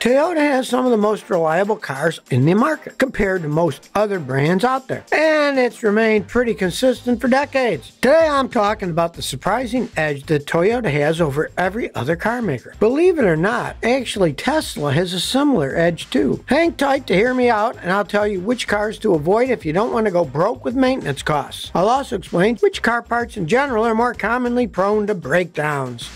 Toyota has some of the most reliable cars in the market compared to most other brands out there, and it's remained pretty consistent for decades. Today I'm talking about the surprising edge that Toyota has over every other car maker. Believe it or not, actually Tesla has a similar edge too. Hang tight to hear me out and I'll tell you which cars to avoid if you don't want to go broke with maintenance costs. I'll also explain which car parts in general are more commonly prone to breakdowns.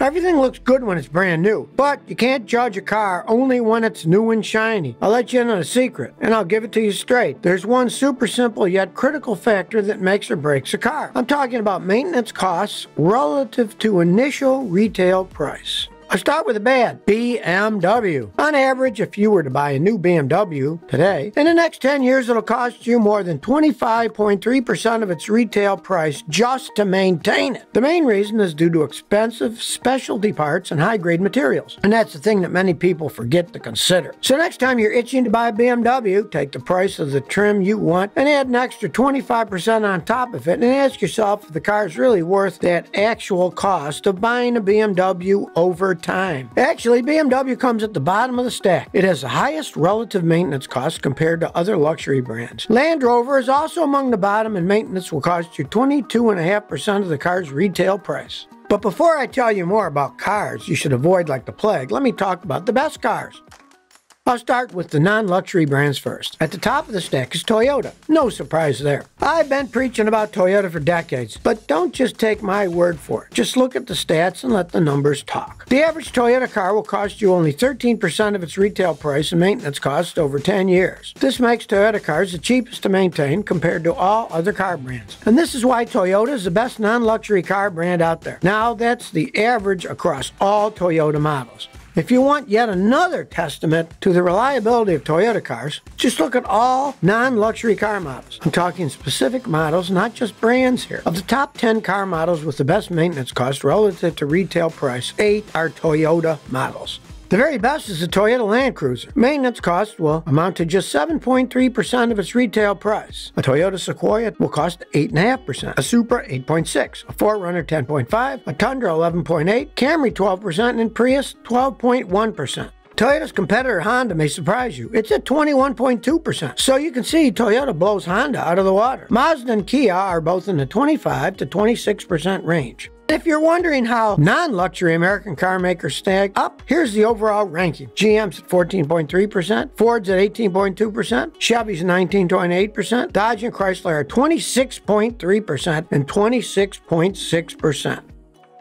Everything looks good when it's brand new, but you can't judge a car only when it's new and shiny. I'll let you in on a secret, and I'll give it to you straight. There's one super simple yet critical factor that makes or breaks a car. I'm talking about maintenance costs relative to initial retail price. I'll start with the bad, BMW. On average, if you were to buy a new BMW today, in the next 10 years it'll cost you more than 25.3% of its retail price just to maintain it. The main reason is due to expensive specialty parts and high-grade materials, and that's the thing that many people forget to consider. So next time you're itching to buy a BMW, take the price of the trim you want and add an extra 25% on top of it, and ask yourself if the car's really worth that actual cost of buying a BMW over time. Actually, BMW comes at the bottom of the stack. It has the highest relative maintenance costs compared to other luxury brands. Land Rover is also among the bottom, and maintenance will cost you 22.5% of the car's retail price. But before I tell you more about cars you should avoid like the plague, let me talk about the best cars. I'll start with the non-luxury brands first. At the top of the stack is Toyota. No surprise there. I've been preaching about Toyota for decades, but don't just take my word for it. Just look at the stats and let the numbers talk. The average Toyota car will cost you only 13% of its retail price and maintenance costs over 10 years. This makes Toyota cars the cheapest to maintain compared to all other car brands. And this is why Toyota is the best non-luxury car brand out there. Now that's the average across all Toyota models. If you want yet another testament to the reliability of Toyota cars, just look at all non-luxury car models. I'm talking specific models, not just brands here. Of the top 10 car models with the best maintenance cost relative to retail price, 8 are Toyota models. The very best is the Toyota Land Cruiser. Maintenance cost will amount to just 7.3% of its retail price. A Toyota Sequoia will cost 8.5%, a Supra 8.6%, a 4Runner 10.5%, a Tundra 11.8%, Camry 12%, and Prius 12.1%. Toyota's competitor Honda may surprise you. It's at 21.2%. So you can see Toyota blows Honda out of the water. Mazda and Kia are both in the 25 to 26% range. If you're wondering how non-luxury American car makers stack up, here's the overall ranking. GM's at 14.3%, Ford's at 18.2%, Chevy's 19.8%, Dodge and Chrysler are 26.3% and 26.6%.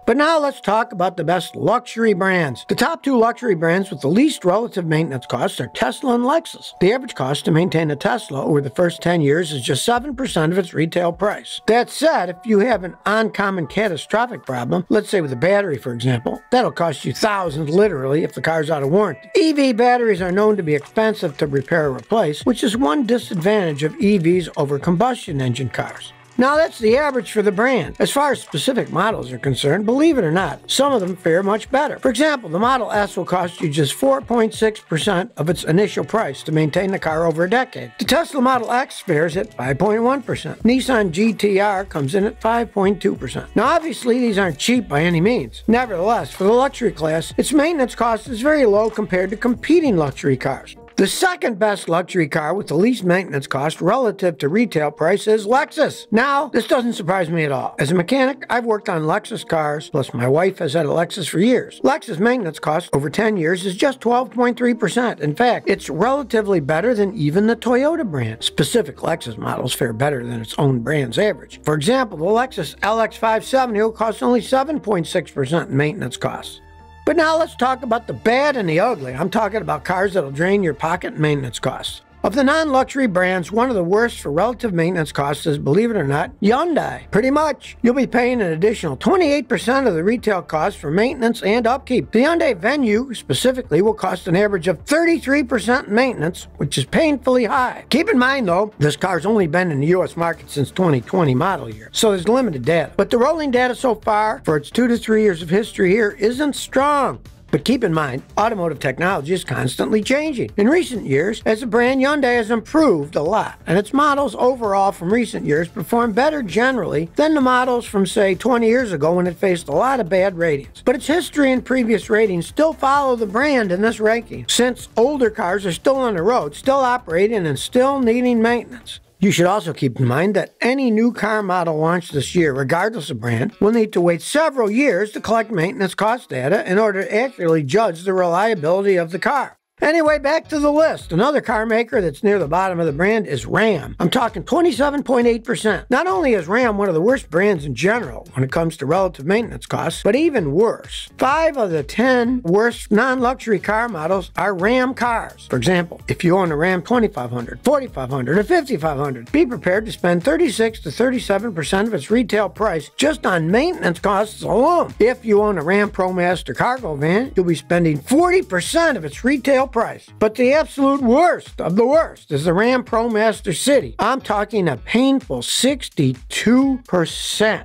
But now let's talk about the best luxury brands. The top 2 luxury brands with the least relative maintenance costs are Tesla and Lexus. The average cost to maintain a Tesla over the first 10 years is just 7% of its retail price. That said, if you have an uncommon catastrophic problem, let's say with a battery for example, that'll cost you thousands literally if the car's out of warranty. EV batteries are known to be expensive to repair or replace, which is one disadvantage of EVs over combustion engine cars. Now that's the average for the brand. As far as specific models are concerned, believe it or not, some of them fare much better. For example, the Model S will cost you just 4.6% of its initial price to maintain the car over a decade. The Tesla Model X fares at 5.1%. Nissan GTR comes in at 5.2%. Now obviously these aren't cheap by any means. Nevertheless, for the luxury class, its maintenance cost is very low compared to competing luxury cars. The second best luxury car with the least maintenance cost relative to retail price is Lexus. Now, this doesn't surprise me at all. As a mechanic, I've worked on Lexus cars, plus my wife has had a Lexus for years. Lexus maintenance cost over 10 years is just 12.3%. In fact, it's relatively better than even the Toyota brand. Specific Lexus models fare better than its own brand's average. For example, the Lexus LX570 will cost only 7.6% maintenance costs. But now let's talk about the bad and the ugly. I'm talking about cars that'll drain your pocket in maintenance costs. Of the non-luxury brands, one of the worst for relative maintenance costs is, believe it or not, Hyundai. Pretty much. You'll be paying an additional 28% of the retail cost for maintenance and upkeep. The Hyundai Venue, specifically, will cost an average of 33% maintenance, which is painfully high. Keep in mind, though, this car's only been in the U.S. market since 2020 model year, so there's limited data. But the rolling data so far for its 2 to 3 years of history here isn't strong. But keep in mind, automotive technology is constantly changing. In recent years, as a brand, Hyundai has improved a lot, and its models overall from recent years perform better generally than the models from, say, 20 years ago when it faced a lot of bad ratings. But its history and previous ratings still follow the brand in this ranking, since older cars are still on the road, still operating, and still needing maintenance. You should also keep in mind that any new car model launched this year, regardless of brand, will need to wait several years to collect maintenance cost data in order to accurately judge the reliability of the car. Anyway, back to the list. Another car maker that's near the bottom of the brand is Ram. I'm talking 27.8%. Not only is Ram one of the worst brands in general when it comes to relative maintenance costs, but even worse. 5 of the 10 worst non-luxury car models are Ram cars. For example, if you own a Ram 2500, 4500, or 5500, be prepared to spend 36 to 37% of its retail price just on maintenance costs alone. If you own a Ram ProMaster cargo van, you'll be spending 40% of its retail price. But the absolute worst of the worst is the Ram ProMaster City. I'm talking a painful 62%.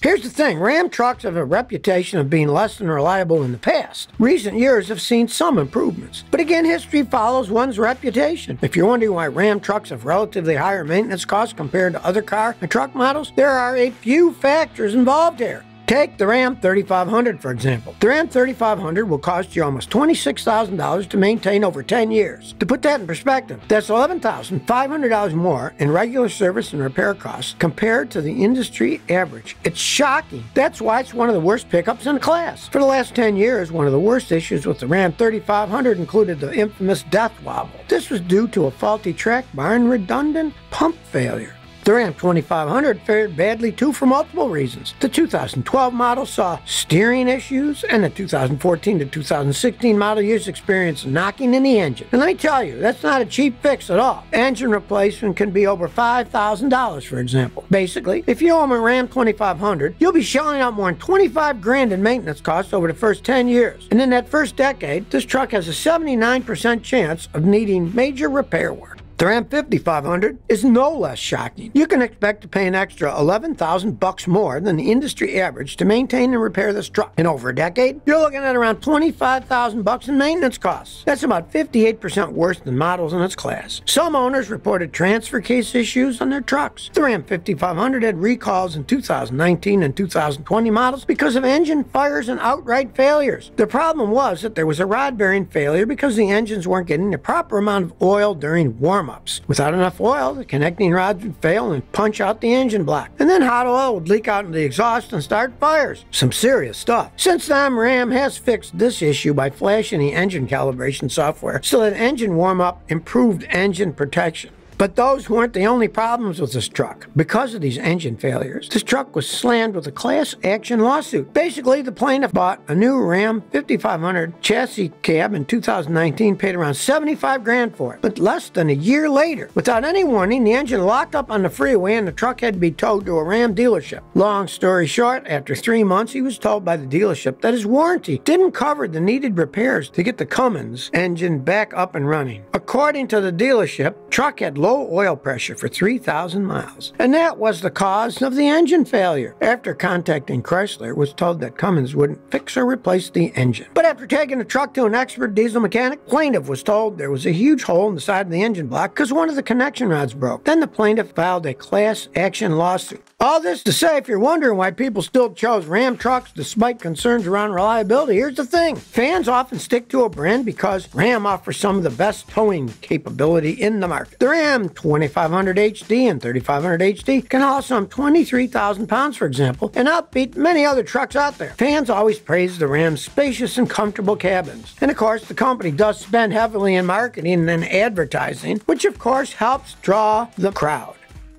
Here's the thing, Ram trucks have a reputation of being less than reliable in the past. Recent years have seen some improvements. But again, history follows one's reputation. If you're wondering why Ram trucks have relatively higher maintenance costs compared to other car and truck models, there are a few factors involved here. Take the Ram 3500, for example. The Ram 3500 will cost you almost $26,000 to maintain over 10 years. To put that in perspective, that's $11,500 more in regular service and repair costs compared to the industry average. It's shocking. That's why it's one of the worst pickups in the class. For the last 10 years, one of the worst issues with the Ram 3500 included the infamous death wobble. This was due to a faulty track bar and redundant pump failure. The Ram 2500 fared badly too for multiple reasons. The 2012 model saw steering issues, and the 2014 to 2016 model years experienced knocking in the engine. And let me tell you, that's not a cheap fix at all. Engine replacement can be over $5,000, for example. Basically, if you own a Ram 2500, you'll be shelling out more than $25,000 in maintenance costs over the first 10 years. And in that first decade, this truck has a 79% chance of needing major repair work. The Ram 5500 is no less shocking. You can expect to pay an extra $11,000 more than the industry average to maintain and repair this truck. In over a decade, you're looking at around $25,000 in maintenance costs. That's about 58% worse than models in its class. Some owners reported transfer case issues on their trucks. The Ram 5500 had recalls in 2019 and 2020 models because of engine fires and outright failures. The problem was that there was a rod bearing failure because the engines weren't getting the proper amount of oil during warm-up. Without enough oil, the connecting rods would fail and punch out the engine block. And then hot oil would leak out into the exhaust and start fires. Some serious stuff. Since then, Ram has fixed this issue by flashing the engine calibration software so that engine warm-up improved engine protection. But those weren't the only problems with this truck. Because of these engine failures, this truck was slammed with a class action lawsuit. Basically, the plaintiff bought a new Ram 5500 chassis cab in 2019, paid around $75,000 for it. But less than a year later, without any warning, the engine locked up on the freeway and the truck had to be towed to a Ram dealership. Long story short, after 3 months, he was told by the dealership that his warranty didn't cover the needed repairs to get the Cummins engine back up and running. According to the dealership, truck had low oil pressure for 3,000 miles. And that was the cause of the engine failure. After contacting Chrysler, it was told that Cummins wouldn't fix or replace the engine. But after taking the truck to an expert diesel mechanic, plaintiff was told there was a huge hole in the side of the engine block because one of the connection rods broke. Then the plaintiff filed a class action lawsuit. All this to say, if you're wondering why people still chose Ram trucks despite concerns around reliability, here's the thing. Fans often stick to a brand because Ram offers some of the best towing capability in the market. The Ram 2500 HD and 3500 HD can haul some 23,000 pounds, for example, and outbeat many other trucks out there. Fans always praise the Ram's spacious and comfortable cabins. And of course, the company does spend heavily in marketing and advertising, which of course helps draw the crowd.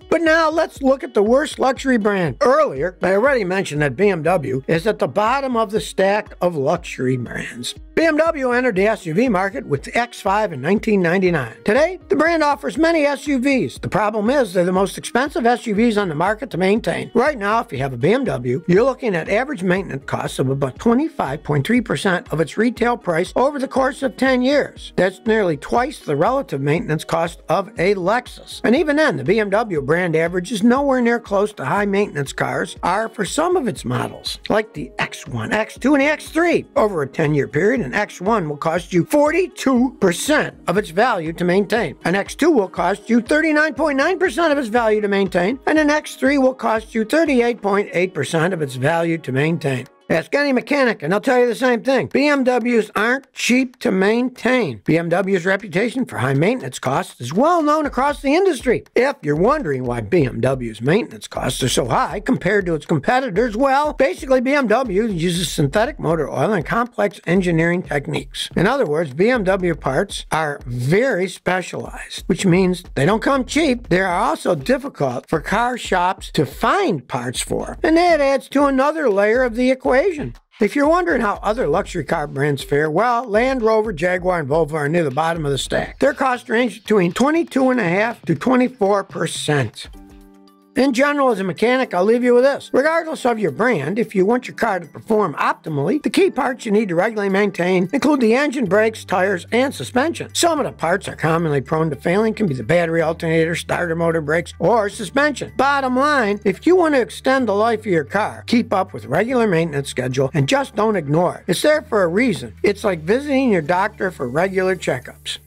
But now let's look at the worst luxury brand. Earlier, I already mentioned that BMW is at the bottom of the stack of luxury brands. BMW entered the SUV market with the X5 in 1999. Today, the brand offers many SUVs. The problem is they're the most expensive SUVs on the market to maintain. Right now, if you have a BMW, you're looking at average maintenance costs of about 25.3% of its retail price over the course of 10 years. That's nearly twice the relative maintenance cost of a Lexus. And even then, the BMW brand brand average is nowhere near close to high maintenance cars are for some of its models, like the X1, X2, and the X3. Over a 10-year period, an X1 will cost you 42% of its value to maintain. An X2 will cost you 39.9% of its value to maintain, and an X3 will cost you 38.8% of its value to maintain. Ask any mechanic and they'll tell you the same thing. BMWs aren't cheap to maintain. BMW's reputation for high maintenance costs is well known across the industry. If you're wondering why BMW's maintenance costs are so high compared to its competitors, well, basically BMW uses synthetic motor oil and complex engineering techniques. In other words, BMW parts are very specialized, which means they don't come cheap. They are also difficult for car shops to find parts for, and that adds to another layer of the equation. If you're wondering how other luxury car brands fare, well, Land Rover, Jaguar, and Volvo are near the bottom of the stack. Their costs range between 22.5% to 24%. In general, as a mechanic, I'll leave you with this. Regardless of your brand, if you want your car to perform optimally, the key parts you need to regularly maintain include the engine, brakes, tires, and suspension. Some of the parts are commonly prone to failing, can be the battery alternator, starter motor, brakes, or suspension. Bottom line, if you want to extend the life of your car, keep up with regular maintenance schedule and just don't ignore it. It's there for a reason. It's like visiting your doctor for regular checkups.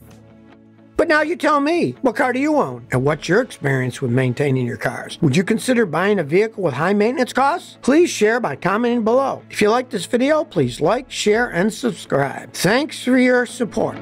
But now you tell me, what car do you own? And what's your experience with maintaining your cars? Would you consider buying a vehicle with high maintenance costs? Please share by commenting below. If you like this video, please like, share, and subscribe. Thanks for your support.